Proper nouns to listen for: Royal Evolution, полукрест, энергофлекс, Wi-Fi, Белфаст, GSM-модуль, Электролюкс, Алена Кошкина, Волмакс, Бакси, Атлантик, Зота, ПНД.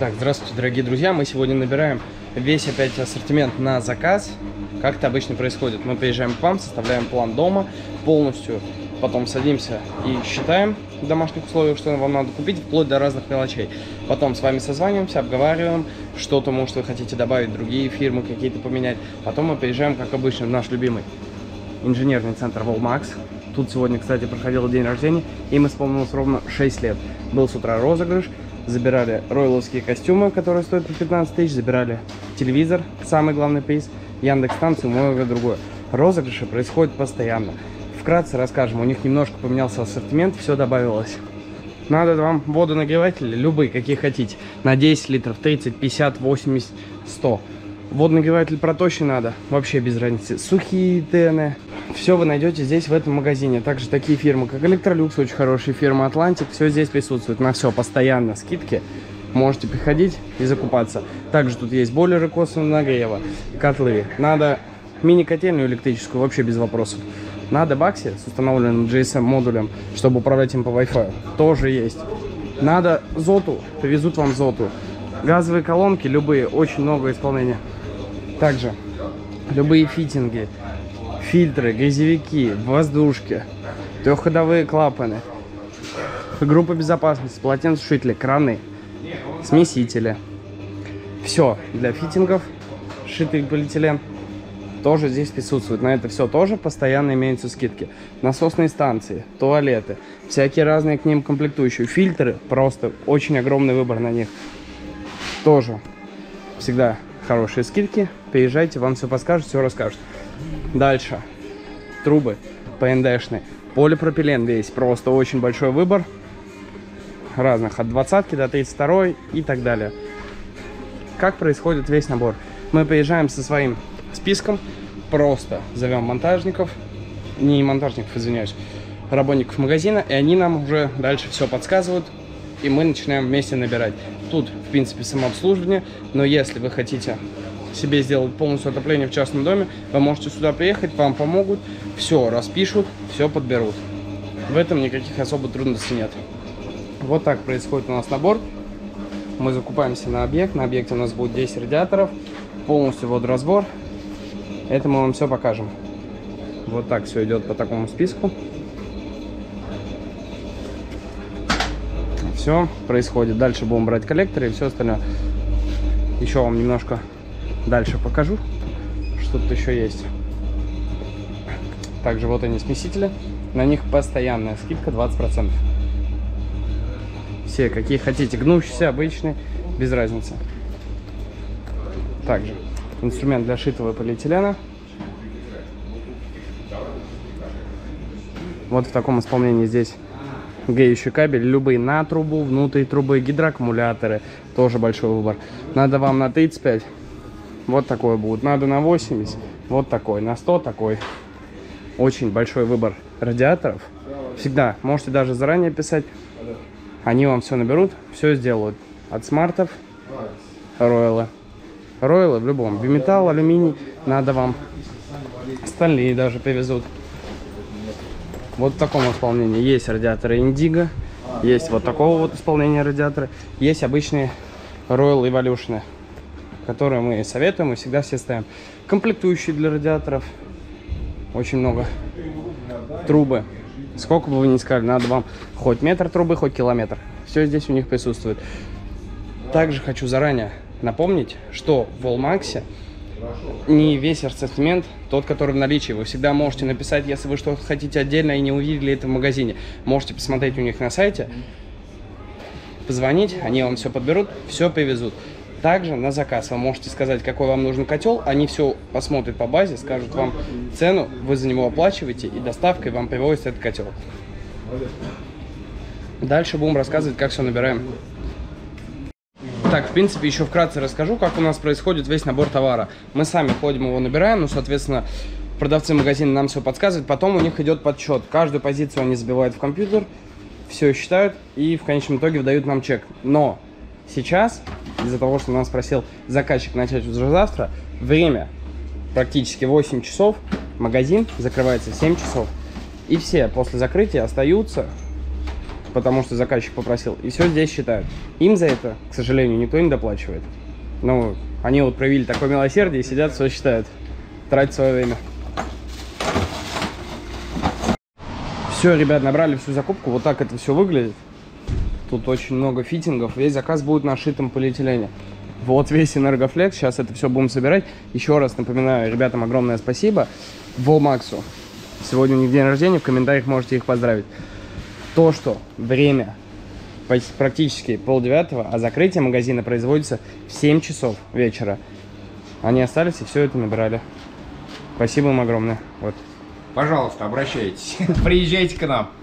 Так, здравствуйте, дорогие друзья. Мы сегодня набираем весь опять ассортимент на заказ. Как это обычно происходит? Мы приезжаем к вам, составляем план дома полностью, потом садимся и считаем в домашних условиях, что вам надо купить, вплоть до разных мелочей. Потом с вами созваниваемся, обговариваем что-то, может, вы хотите добавить, другие фирмы какие-то поменять. Потом мы приезжаем, как обычно, в наш любимый инженерный центр «Волмакс». Тут сегодня, кстати, проходил день рождения, им исполнилось ровно 6 лет. Был с утра розыгрыш, забирали ройловские костюмы, которые стоят по 15 тысяч, забирали телевизор, самый главный приз, Яндекс-станцию, многое другое. Розыгрыши происходят постоянно. Вкратце расскажем, у них немножко поменялся ассортимент, все добавилось. Надо вам водонагреватели, любые, какие хотите, на 10 литров, 30, 50, 80, 100. Водонагреватель проточный надо, вообще без разницы. Сухие тены. Все вы найдете здесь, в этом магазине. Также такие фирмы, как Электролюкс, очень хорошие фирмы, Атлантик. Все здесь присутствует. На все постоянно скидки. Можете приходить и закупаться. Также тут есть бойлеры косвенного нагрева, котлы. Надо мини-котельную электрическую, вообще без вопросов. Надо бакси с установленным GSM-модулем, чтобы управлять им по Wi-Fi. Тоже есть. Надо зоту, привезут вам зоту. Газовые колонки, любые, очень много исполнения. Также любые фитинги, фильтры, грязевики, воздушки, трехходовые клапаны, группа безопасности, полотенцесушители, краны, смесители. Все для фитингов, сшитый полиэтилен, тоже здесь присутствует. На это все тоже постоянно имеются скидки. Насосные станции, туалеты, всякие разные к ним комплектующие, фильтры, просто очень огромный выбор на них. Тоже всегда хорошие скидки. Приезжайте, вам все подскажут, все расскажут. Дальше. Трубы ПНДшные. Полипропилен весь. Просто очень большой выбор. Разных. От 20 до 32 и так далее. Как происходит весь набор? Мы приезжаем со своим списком. Просто зовем монтажников. Не монтажников, извиняюсь. Работников магазина. И они нам уже дальше все подсказывают. И мы начинаем вместе набирать. Тут, в принципе, самообслуживание, но если вы хотите себе сделать полностью отопление в частном доме, вы можете сюда приехать, вам помогут, все распишут, все подберут. В этом никаких особо трудностей нет. Вот так происходит у нас набор. Мы закупаемся на объект. На объекте у нас будет 10 радиаторов, полностью водоразбор. Это мы вам все покажем. Вот так все идет по такому списку. Все происходит. Дальше будем брать коллекторы и все остальное. Еще вам немножко дальше покажу, что тут еще есть. Также вот они, смесители. На них постоянная скидка 20%. Все, какие хотите. Гнущиеся, обычные, без разницы. Также инструмент для шитого полиэтилена. Вот в таком исполнении здесь. Греющий кабель, любые на трубу, внутрь трубы, гидроаккумуляторы, тоже большой выбор. Надо вам на 35, вот такое будет, надо на 80, вот такой, на 100 такой. Очень большой выбор радиаторов. Всегда, можете даже заранее писать, они вам все наберут, все сделают. От смартов, рояла. Рояла в любом, биметалл, алюминий, надо вам. Стальные даже привезут. Вот в таком исполнении есть радиаторы Индиго, есть вот такого вот исполнения радиаторы, есть обычные Royal Evolution, которые мы советуем и всегда все ставим. Комплектующие для радиаторов очень много. Трубы. Сколько бы вы ни сказали, надо вам хоть метр трубы, хоть километр. Все здесь у них присутствует. Также хочу заранее напомнить, что в Волмаксе не весь ассортимент тот, который в наличии. Вы всегда можете написать, если вы что-то хотите отдельно и не увидели это в магазине. Можете посмотреть у них на сайте, позвонить, они вам все подберут, все привезут. Также на заказ вы можете сказать, какой вам нужен котел, они все посмотрят по базе, скажут вам цену, вы за него оплачиваете и доставкой вам привозят этот котел. Дальше будем рассказывать, как все набираем. Так, в принципе, еще вкратце расскажу, как у нас происходит весь набор товара. Мы сами ходим, его набираем, ну, соответственно, продавцы магазина нам все подсказывают. Потом у них идет подсчет. Каждую позицию они забивают в компьютер, все считают и в конечном итоге выдают нам чек. Но сейчас, из-за того, что нас просил заказчик начать уже завтра, время практически 8 часов, магазин закрывается в 7 часов. И все после закрытия остаются потому что заказчик попросил. И все здесь считают. Им за это, к сожалению, никто не доплачивает. Ну, они вот проявили такое милосердие и сидят, все считают. Тратят свое время. Все, ребят, набрали всю закупку. Вот так это все выглядит. Тут очень много фитингов. Весь заказ будет на шитом полиэтилене. Вот весь энергофлекс. Сейчас это все будем собирать. Еще раз напоминаю ребятам огромное спасибо. Волмаксу. Сегодня у них день рождения. В комментариях можете их поздравить. То, что время практически 8:30, а закрытие магазина производится в 7 часов вечера. Они остались и все это набирали. Спасибо им огромное. Вот. Пожалуйста, обращайтесь. Приезжайте к нам.